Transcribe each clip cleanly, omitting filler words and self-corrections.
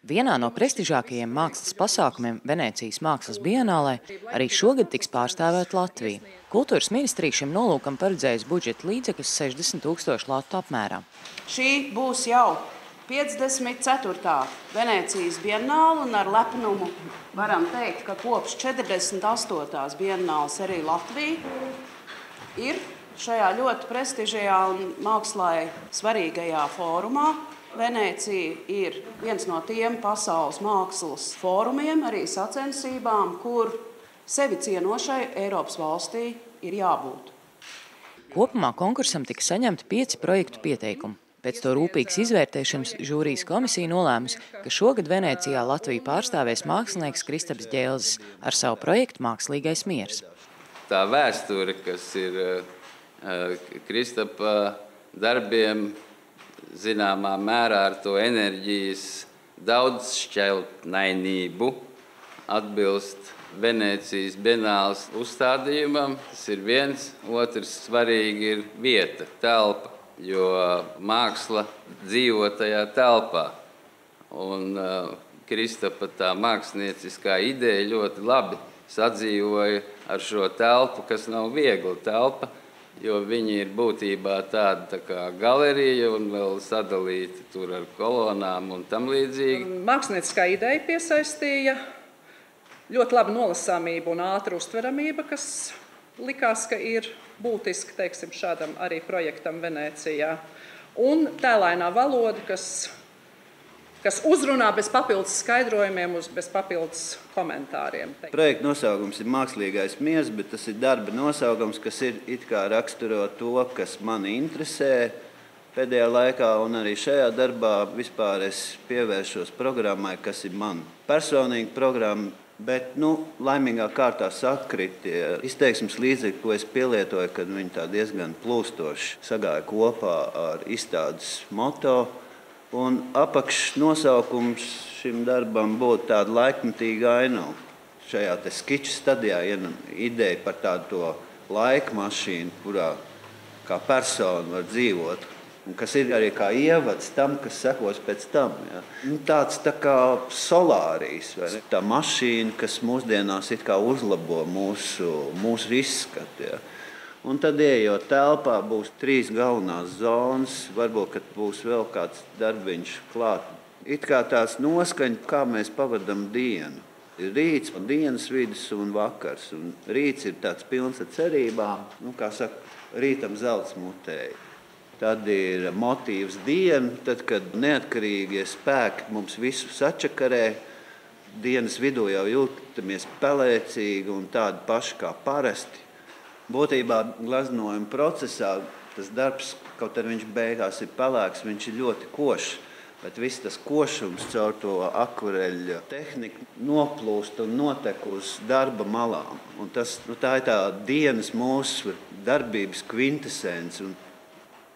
Vienā no prestižākajiem mākslas pasākumiem Venēcijas mākslas biennālē arī šogad tiks pārstāvēt Latviju. Kultūras ministrija šim nolūkam paredzējusi budžeta līdzekļus 60 000 latu apmērā. Šī būs jau 54. Venēcijas biennāle, un ar lepnumu varam teikt, ka kopš 48. biennāles arī Latvija ir šajā ļoti prestižajā un mākslai svarīgajā fórumā. Venēcija ir viens no tiem pasaules mākslas fórumiem, arī sacensībām, kur sevi cienošai Eiropas valstī ir jābūt. Kopumā konkursam tika saņemti 5 projektu pieteikumu. Pēc to rūpīgas izvērtēšanas žūrijas komisija nolēmusi, ka šogad Venēcijā Latviju pārstāvēs mākslinieks Kristaps Ģelzis ar savu projektu Mākslīgais miers. Tā vēsture, kas ir Kristapa darbiem, zināmā mērā ar to enerģijas daudzšķautnainību atbilst Venēcijas biennāles uzstādījumam. Tas ir viens, otrs svarīgi ir vieta, telpa, jo māksla dzīvo tajā telpā. Un Kristapa tā mākslinieciskā ideja ļoti labi sadzīvoja ar šo telpu, kas nav viegla telpa, jo viņi ir būtībā tāda kā galerija un vēl sadalīti tur ar kolonām un tam līdzīgi. Mākslinieciskā ideja piesaistīja ļoti labu nolasāmību un ātru uztveramību, kas likās, ka ir būtiski, teiksim, šādam arī projektam Venēcijā. Un tēlainā valoda, kas uzrunā bez papildus skaidrojumiem, bez papildus komentāriem. Projekta nosaukums ir Mākslīgais miers, bet tas ir darba nosaukums, kas ir it kā raksturo to, kas mani interesē pēdējā laikā, un arī šajā darbā vispār es pievēršos programmai, kas ir man personīga programma, bet laimīgā kārtā sakritie izteiksmes līdzekļi, ko es pielietoju, kad viņi tā diezgan plūstoši sagāja kopā ar izstādes moto. Un apakšnosaukums šim darbam būtu tāda laikmatīga ainava. Šajā te skiču stadijā ir ideja par tādu laika mašīnu, kurā kā persona var dzīvot, un kas ir arī kā ievads tam, kas sekos pēc tam. Ja. Tāds tā kā solārijs, vai ne? Tā mašīna, kas mūsdienās it kā uzlabo mūsu izskatu. Ja. Un tad, ejot telpā, būs 3 galvenās zonas, varbūt, kad būs vēl kāds darbiņš klāt. It kā tās noskaņas, kā mēs pavadam dienu. Ir rīts, un dienas vidus un vakars. Un rīts ir tāds pilns ar cerībām, kā saka, rītam zelts mutēji. Tad ir motīvs diena, tad, kad neatkarīgie spēki mums visu sačakarē, dienas vidū jau jūtamies pelēcīgi un tādi paši kā parasti. Būtībā glaznojuma procesā tas darbs, kaut arī viņš beigās ir pelēks, viņš ir ļoti košs, bet viss tas košums caur to akureļa tehniku noplūst un notek uz darba malām. Un tas, tā ir tā dienas mūsu darbības kvintesence.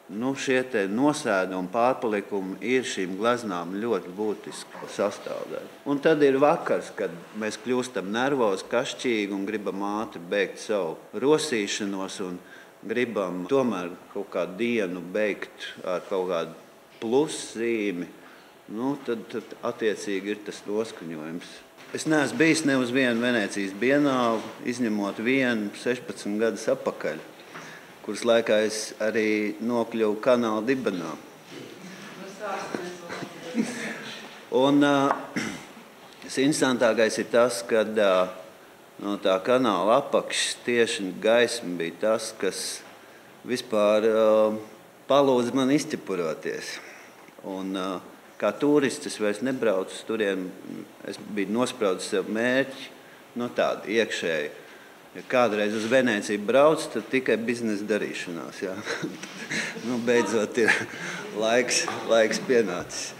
Un, šie te nosēdi un pārpalikumi ir šīm glaznām ļoti būtiski sastāvdaļa. Un tad ir vakars, kad mēs kļūstam nervozi, kašķīgi un gribam ātri beigt savu rosīšanos un gribam tomēr kaut kādu dienu beigt ar kaut kādu pluszīmi. Tad attiecīgi ir tas noskaņojums. Es neesmu bijis ne uz vienu Venēcijas biennālu, izņemot vienu 16 gadus apakaļ, kuras laikā es arī nokļuvu kanāla dibenā. Un interesantākais ir tas, ka no tā kanāla apakšas tieši gaisma bija tas, kas vispār palūdza man izķepuroties. Un kā turists es vairs nebraucu uz turiem, es biju nospraudus sev mērķi, tādu iekšēju. Ja kādreiz uz Venēciju brauc, tad tikai biznesa darīšanās. Beidzot ir laiks pienācis.